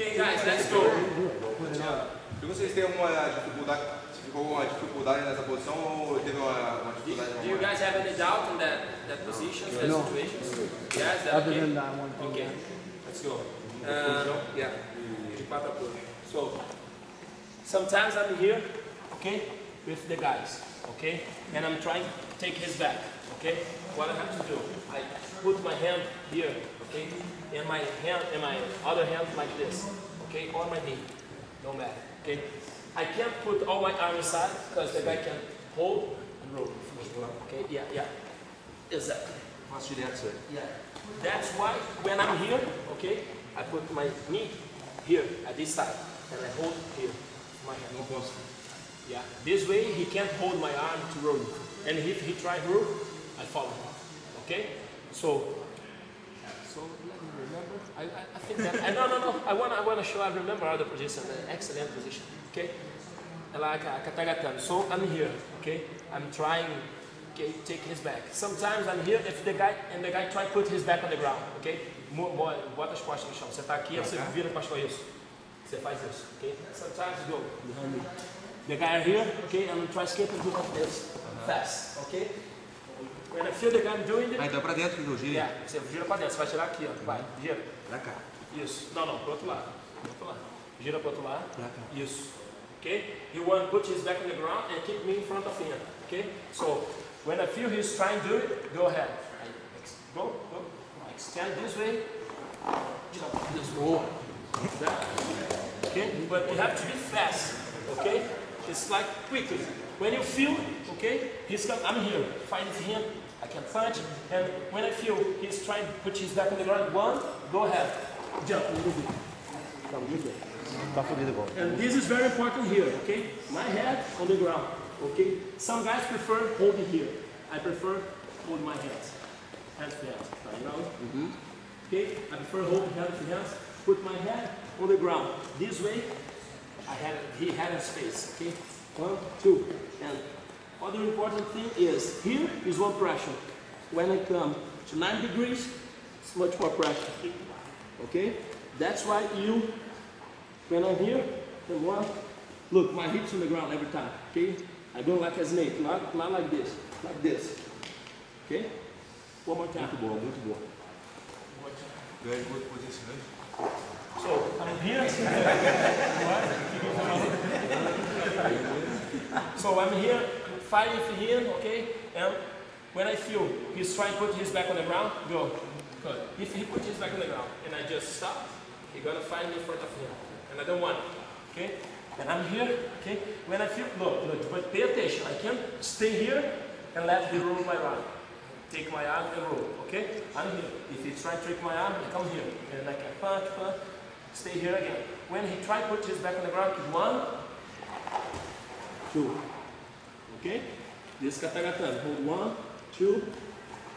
Ok, guys, let's go. E vocês têm alguma dificuldade nessa posição ou teve uma dificuldade? Do you guys have any doubt in that position, that situation? Yes, that okay. Okay, let's go. Yeah. So sometimes I'm here, okay, with the guys, okay, and I'm trying to take his back, okay. What I have to do, I put my hand here, okay, and my hand and my other hand like this, okay, or my knee, no matter, okay. I can't put all my arm inside because the guy can hold and roll. Okay, yeah, yeah, exactly. Yeah, that's why when I'm here, okay, I put my knee here at this side and I hold here my hand. Yeah, this way he can't hold my arm to roll, and if he tries roll, I follow him. Okay, so let me remember. I think that no. I wanna show. I remember other position, an excellent position. Okay, like a katagatame. So I'm here. Okay, I'm trying. Okay, take his back. Sometimes I'm here if the guy try put his back on the ground. Okay, bota as costas no chão. Você tá aqui, você vira para isso. Você faz isso. Okay, sometimes go. The guy here. Okay, I'm try skip and do like this fast. Okay. When I feel the guy doing it, então para dentro do giro. Yeah, você gira para dentro, você vai tirar aqui, ó. Vai, gira. Pra cá. Isso. Não, pro outro lado. Gira pro outro lado. Pra cá. Isso. Okay? You want to put his back on the ground and keep me in front of him. Okay? So when I feel he's trying to do it, go ahead. Go. Extend this way. This way. Okay? But you have to be fast. Okay? It's like quickly. When you feel, okay, I'm here, find him, I can punch, and when I feel he's trying to put his back on the ground, one, go ahead, jump a little bit. And this is very important here, okay? My head on the ground, okay? Some guys prefer holding here. I prefer hold my hands, hand to hand, you know? Okay, I prefer holding hand to hand, put my head on the ground. This way, he had a space, okay? One, two, and other important thing is, here is one pressure. When I come to 9 degrees, it's much more pressure, okay? That's why when I'm here, look, my hips on the ground every time, okay? I don't like a snake, not like this, okay? One more time. Very good position, right? So, I'm here. So I'm here, fighting for him, okay? And when I feel he's trying to put his back on the ground, go. Good. If he puts his back on the ground and I just stop, he's gonna find me in front of him. And I don't want it, okay? And I'm here, okay? When I feel, look, but pay attention. I can't stay here and let him roll my arm. Take my arm and roll, okay? I'm here. If he tries to trick my arm, I come here. And I can punch, stay here again. When he tries to put his back on the ground, one, two. Okay? This katagatame. Hold one, two,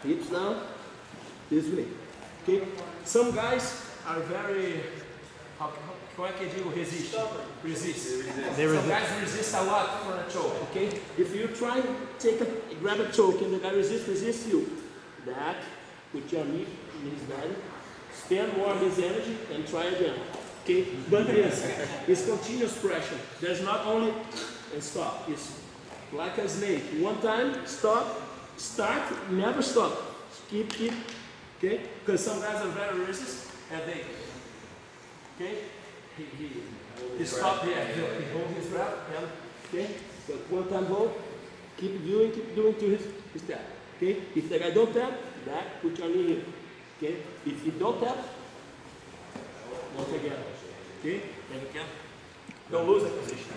hips down, this way. Okay? Some guys are very, resist. Some guys resist a lot for a choke, okay? If you try to grab a choke and the guy resists you. Back, put your knee in his body, spend more of his energy and try again. Okay? But yes, it's continuous pressure. There's not only and stop. It's like a snake. One time, stop, start, never stop. Keep, okay? Because some guys are very resist and they, okay? He stop here, he hold his breath, and, okay? But one time hold, keep doing to his tap, okay? If the guy don't tap, back, put your knee here, okay? If he don't tap, once again, okay? Then you can, don't lose the position.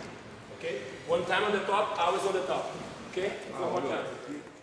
Okay? One time on the top, always on the top. Okay? One more time.